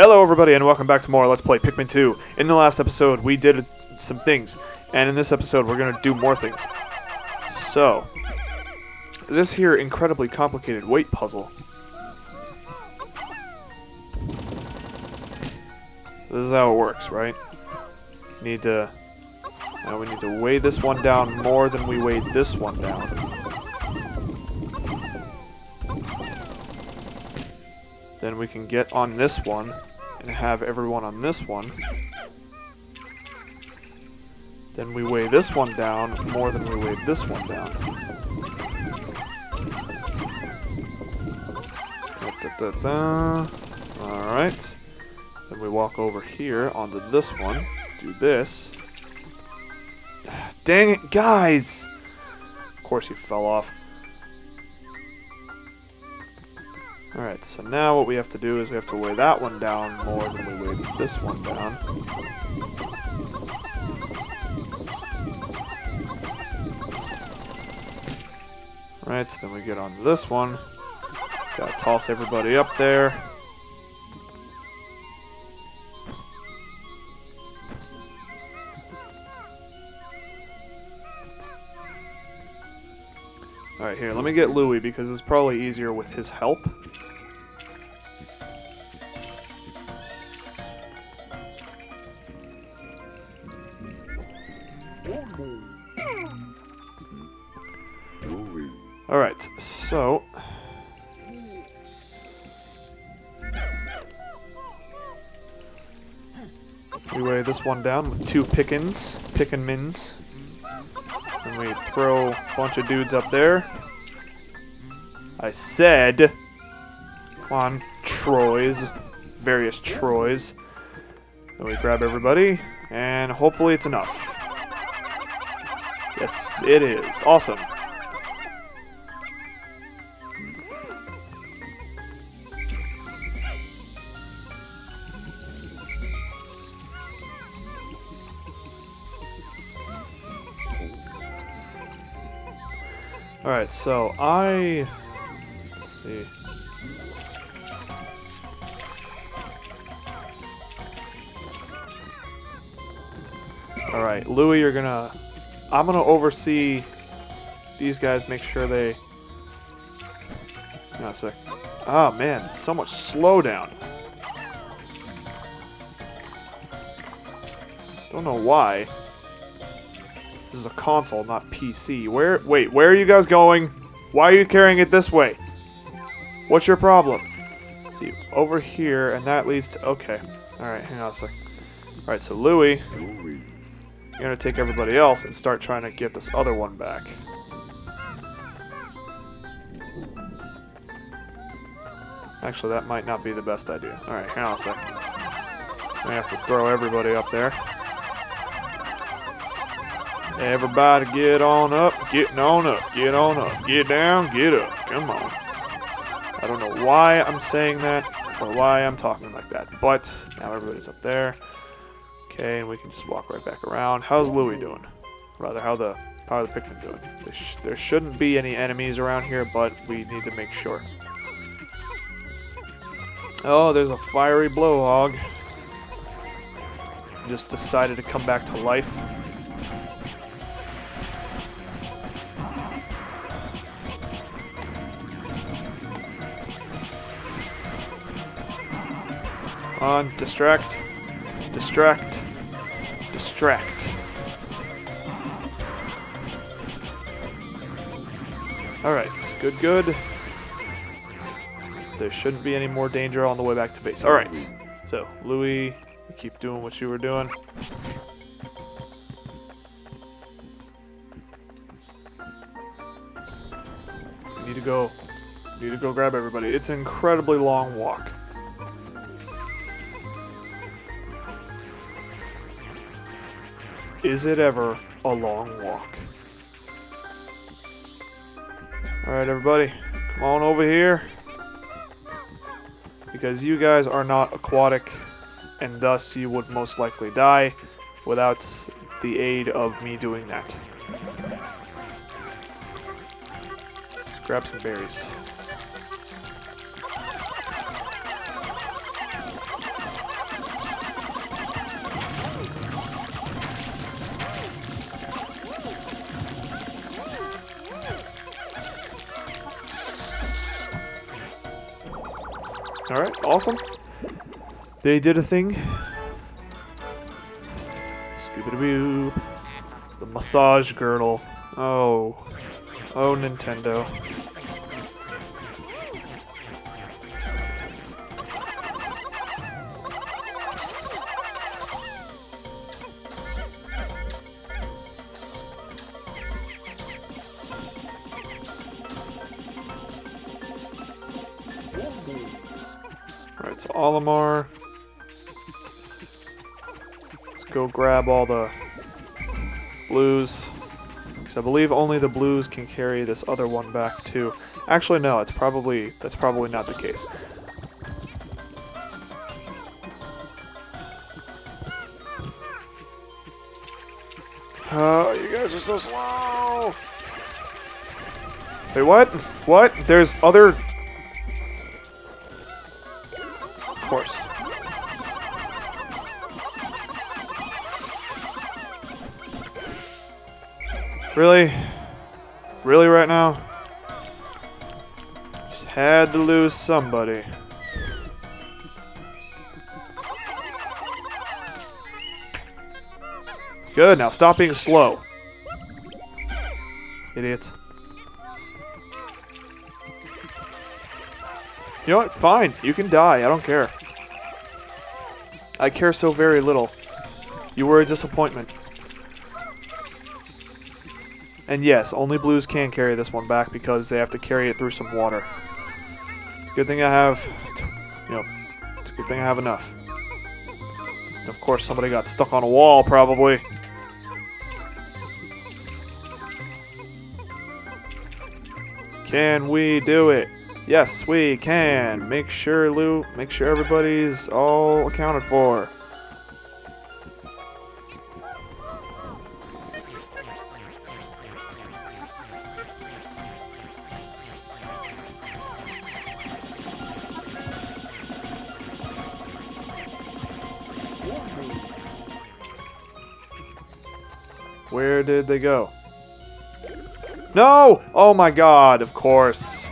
Hello everybody and welcome back to more Let's Play Pikmin 2. In the last episode we did some things, and in this episode we're going to do more things. So, this here incredibly complicated weight puzzle. This is how it works, right? Now we need to weigh this one down more than we weighed this one down. Then we can get on this one and have everyone on this one. Then we weigh this one down more than we weighed this one down. Alright. Then we walk over here onto this one. Do this. Dang it, guys! Of course you fell off. Alright, so now what we have to do is we have to weigh that one down more than we weighed this one down. Alright, so then we get onto this one. Gotta toss everybody up there. Alright, here, let me get Louie because it's probably easier with his help. Alright, so... we weigh this one down with two Pikmins. And we throw a bunch of dudes up there. I said... come on, Troys. Various Troys. Then we grab everybody, and hopefully it's enough. Yes, it is. Awesome. Alright, so let's see. Alright, Louie, I'm gonna oversee these guys, make sure they... no, sec. Oh man, so much slowdown. Don't know why. This is a console, not PC. Wait, where are you guys going? Why are you carrying it this way? What's your problem? Let's see, over here, and that leads to... okay. Alright, hang on a sec. Alright, so Louie, you're gonna take everybody else and start trying to get this other one back. Actually, that might not be the best idea. Alright, hang on a sec. We have to throw everybody up there. Everybody get on up, getting on up, get on up, get down, get up, come on. I don't know why I'm saying that, or why I'm talking like that, but now everybody's up there. Okay, and we can just walk right back around. How's Louie doing? Rather, how are the Pikmin doing? There shouldn't be any enemies around here, but we need to make sure. Oh, there's a fiery blowhog. Just decided to come back to life. On, distract. Alright, good. There shouldn't be any more danger on the way back to base. Alright, so, Louie, keep doing what you were doing. You need to go grab everybody. It's an incredibly long walk. Is it ever a long walk? Alright, everybody. Come on over here. Because you guys are not aquatic, and thus you would most likely die without the aid of me doing that. Let's grab some berries. Alright, awesome. They did a thing. Scooby-Doo. The massage girdle. Oh. Oh, Nintendo. Alright, so Olimar. Let's go grab all the blues. Because I believe only the blues can carry this other one back too. Actually no, it's probably that's probably not the case. You guys are so slow. Wait, what? What? There's other. Of course. Really? Really right now? Just had to lose somebody. Good, now stop being slow. Idiots. You know what? Fine. You can die. I don't care. I care so very little. You were a disappointment. And yes, only blues can carry this one back because they have to carry it through some water. It's a good thing I have... You know, it's a good thing I have enough. And of course, somebody got stuck on a wall, probably. Can we do it? Yes, we can. Make sure, Lou, make sure everybody's all accounted for. Where did they go? No! Oh my god, of course.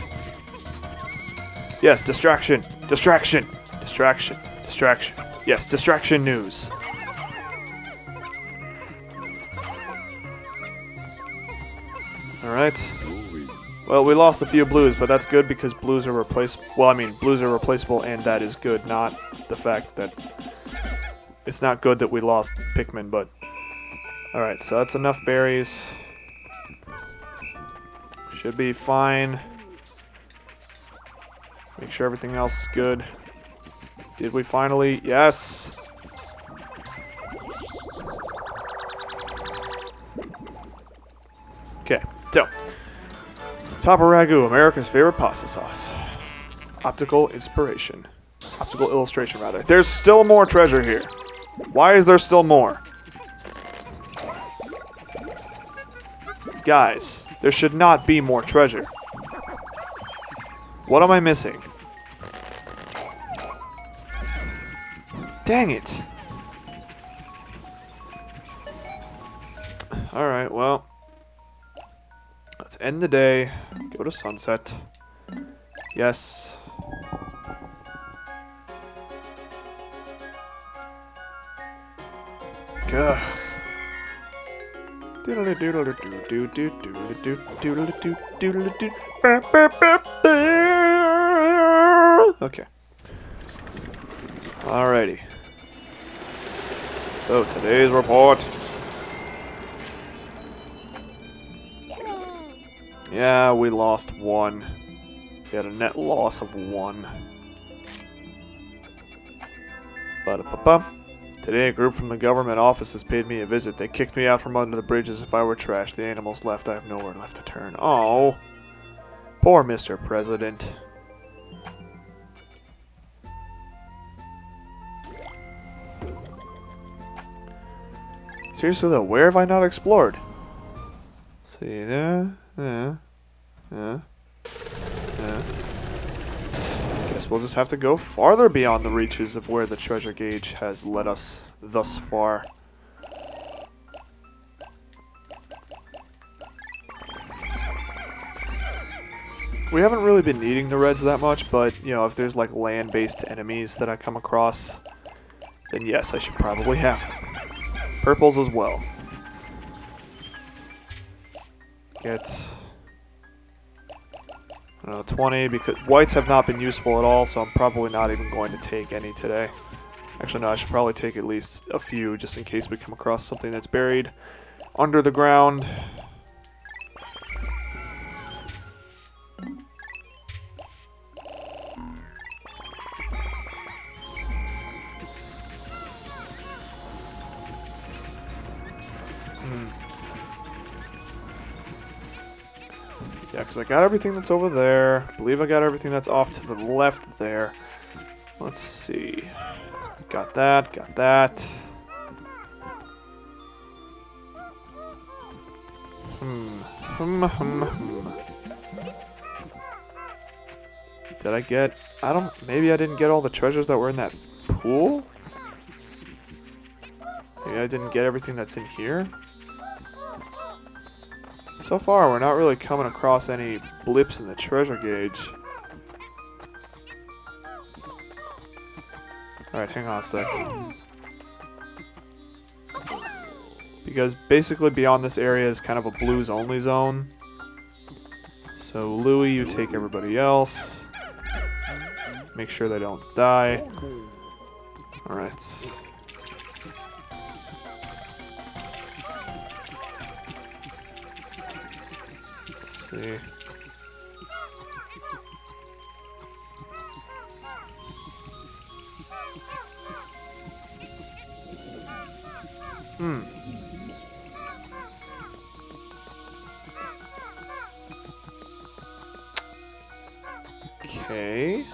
Yes, distraction, distraction, distraction, distraction. Yes, distraction news. Alright. Well, we lost a few blues, but that's good because blues are replaceable. Well, I mean, blues are replaceable, and that is good, not the fact that... It's not good that we lost Pikmin, but... Alright, so that's enough berries. Should be fine. Make sure everything else is good. Did we finally? Yes! Okay, so. Tapa Ragu, America's favorite pasta sauce. Optical inspiration. Optical illustration, rather. There's still more treasure here. Why is there still more? Guys, there should not be more treasure. What am I missing? Dang it! Alright, well... Let's end the day. Go to sunset. Yes. Gah. Okay. Alrighty. So, today's report. Yeah, we lost one. We had a net loss of one. Ba-da-ba-ba. Today, a group from the government offices paid me a visit. They kicked me out from under the bridge as if I were trash. The animals left. I have nowhere left to turn. Oh, poor Mr. President. Seriously though, where have I not explored? Let's see, Guess we'll just have to go farther beyond the reaches of where the treasure gauge has led us thus far. We haven't really been needing the reds that much, but, you know, if there's, like, land-based enemies that I come across, then yes, I should probably have them. Purples as well. Get... I don't know, 20, because whites have not been useful at all, so I'm probably not even going to take any today. Actually, no, I should probably take at least a few, just in case we come across something that's buried under the ground. Yeah, because I got everything that's over there. I believe I got everything that's off to the left there. Let's see. Got that, got that. Did I get... I don't... Maybe I didn't get all the treasures that were in that pool? Maybe I didn't get everything that's in here? So far, we're not really coming across any blips in the treasure gauge. Alright, hang on a sec. Because basically beyond this area is kind of a blues only zone. So Louie, you take everybody else. Make sure they don't die. Alright. See. Okay.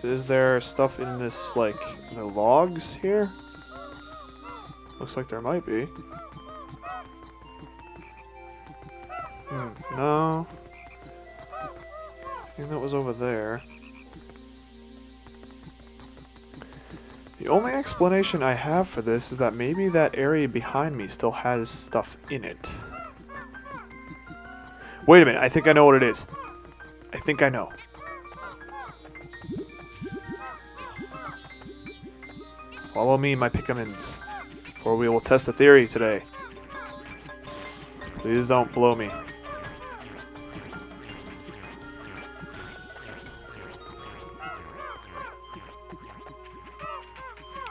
So is there stuff in this, like, in the logs here? Looks like there might be. No. I think that was over there. The only explanation I have for this is that maybe that area behind me still has stuff in it. Wait a minute, I think I know what it is. I think I know. Follow me, my Pikmins, or we will test a theory today. Please don't blow me.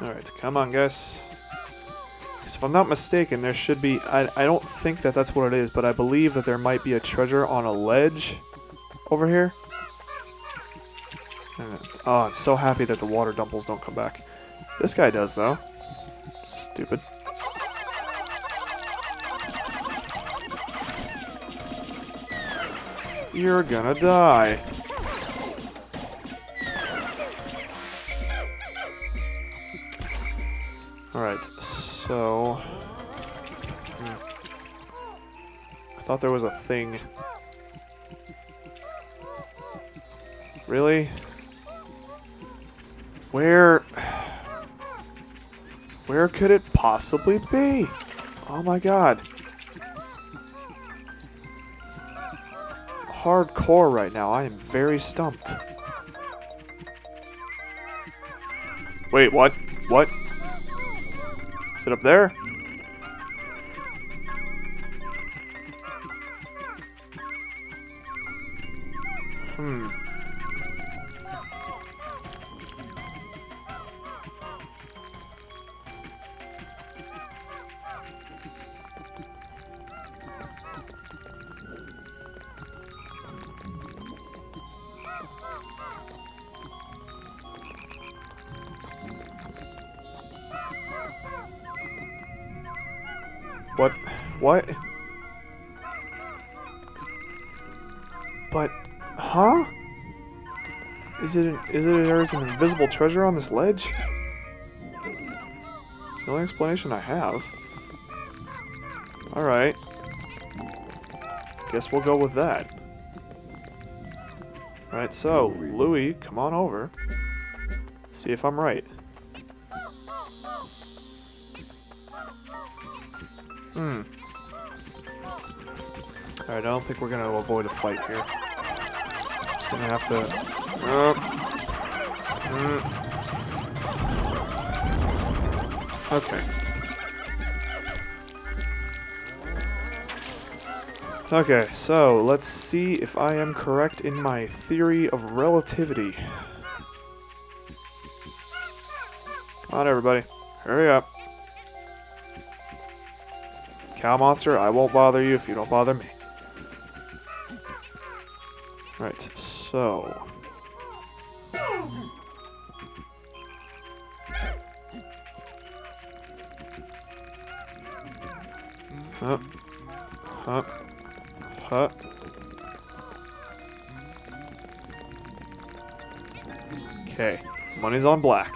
Alright, come on, guys. Because if I'm not mistaken, there should be... I don't think that that's what it is, but I believe that there might be a treasure on a ledge over here. Oh, I'm so happy that the water dumples don't come back. This guy does, though. Stupid. You're gonna die. Alright, so... I thought there was a thing. Really? Where could it possibly be? Oh my god. Hardcore right now. I am very stumped. Wait, what? What? Is it up there? What? But, huh? Is there an invisible treasure on this ledge? The only explanation I have. Alright. Guess we'll go with that. Alright, so, Louie, come on over. See if I'm right. Alright, I don't think we're going to avoid a fight here. Just going to have to... Okay. Okay, so let's see if I am correct in my theory of relativity. Come on, everybody. Hurry up. Cow monster, I won't bother you if you don't bother me. Right, so... Huh. Huh. Huh. Okay. Money's on black.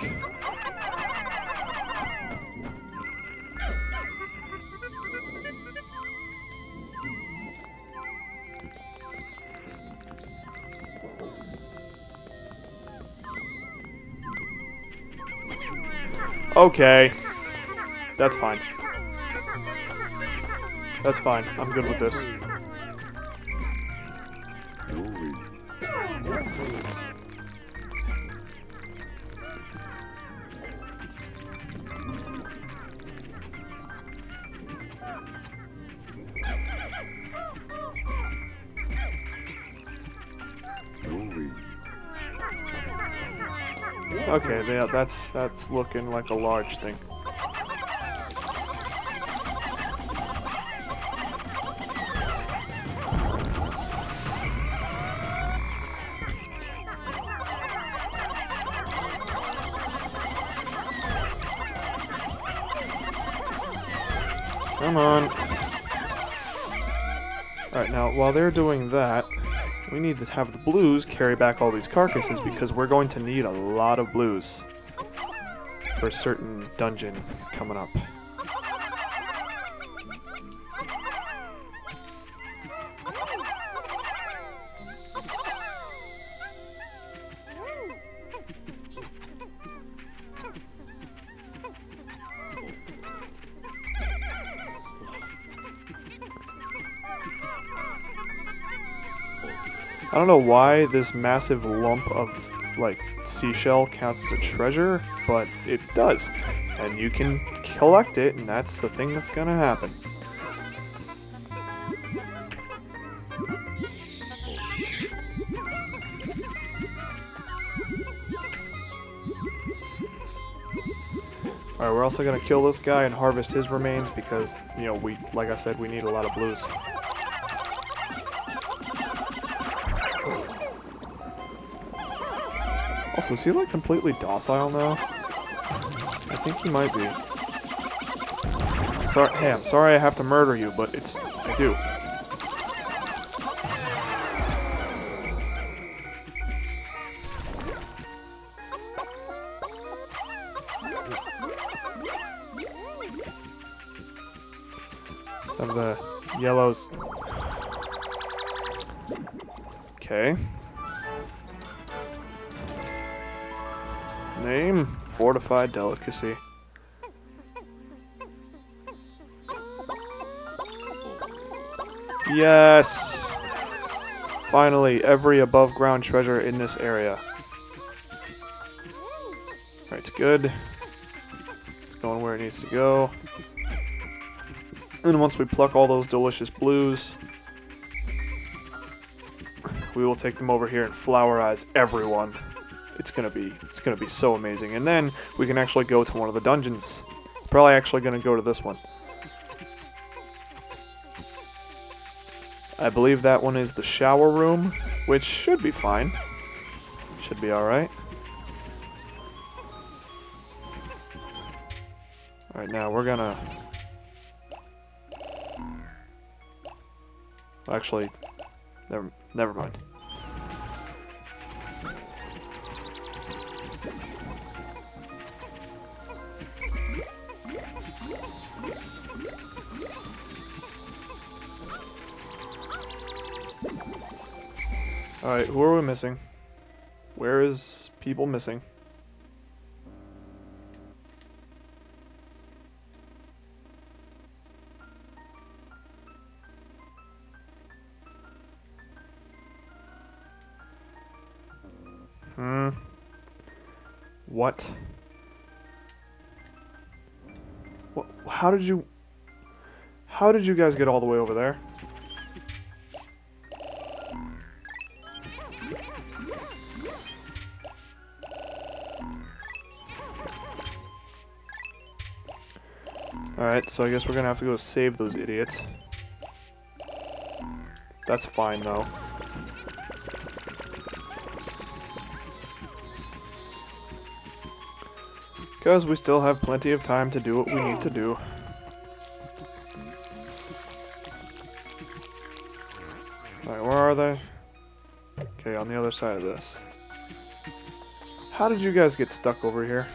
Okay. That's fine. That's fine. I'm good with this. Okay, yeah, that's looking like a large thing. Come on. Alright, now, while they're doing that, we need to have the blues carry back all these carcasses because we're going to need a lot of blues for a certain dungeon coming up. I don't know why this massive lump of, like, seashell counts as a treasure, but it does. And you can collect it, and that's the thing that's gonna happen. Alright, we're also gonna kill this guy and harvest his remains because, you know, we, like I said, we need a lot of blues. Also, is he like completely docile now? I think he might be. I'm sorry, hey, I'm sorry I have to murder you, but it's... I do. Some of the yellows. Okay. Name? Fortified Delicacy. Yes! Finally, every above-ground treasure in this area. Right, good. It's going where it needs to go. And once we pluck all those delicious blues, we will take them over here and flowerize everyone. It's gonna be so amazing, and then we can actually go to one of the dungeons. Probably actually gonna go to this one. I believe that one is the shower room, which should be fine. Should be all right. All right, now we're gonna actually never mind. Alright, who are we missing? Where is people missing? What? How did you... How did you guys get all the way over there? Alright, so I guess we're gonna have to go save those idiots. That's fine, though. Because we still have plenty of time to do what we need to do. Alright, where are they? Okay, on the other side of this. How did you guys get stuck over here?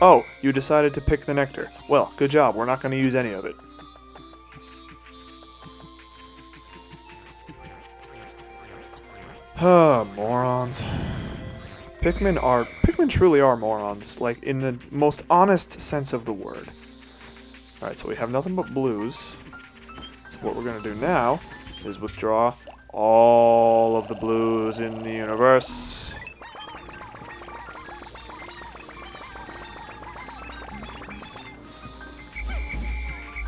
Oh, you decided to pick the nectar. Well, good job. We're not going to use any of it. Morons. Pikmin truly are morons, like in the most honest sense of the word. Alright, so we have nothing but blues. So what we're going to do now is withdraw all of the blues in the universe.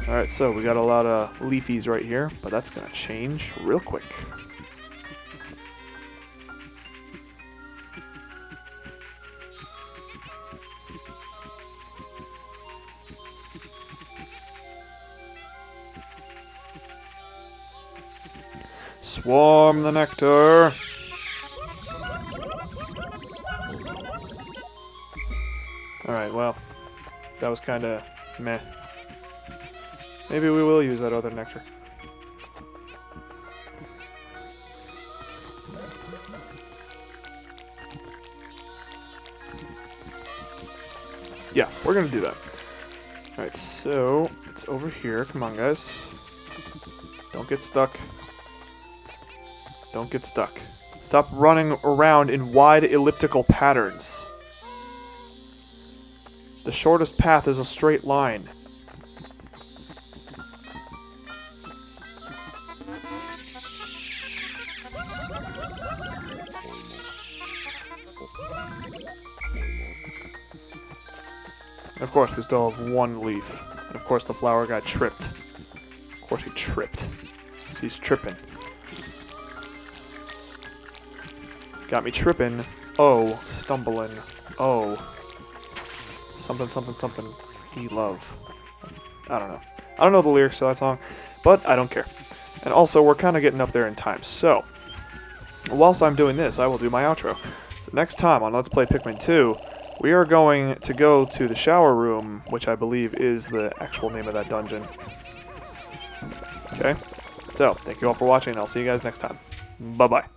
Alright, so we got a lot of leafies right here, but that's going to change real quick. Swarm the nectar! Alright, well, that was kind of meh. Maybe we will use that other nectar. Yeah, we're gonna do that. Alright, so it's over here. Come on, guys. Don't get stuck. Don't get stuck. Stop running around in wide elliptical patterns. The shortest path is a straight line. Of course, we still have one leaf. And of course, the flower guy tripped. Of course, he tripped. He's tripping. Got me tripping. Oh, stumbling. Oh. Something, something, something. He love. I don't know. I don't know the lyrics to that song, but I don't care. And also, we're kind of getting up there in time. So, whilst I'm doing this, I will do my outro. So next time on Let's Play Pikmin 2... we are going to go to the shower room, which I believe is the actual name of that dungeon. Okay? So, thank you all for watching, and I'll see you guys next time. Bye-bye.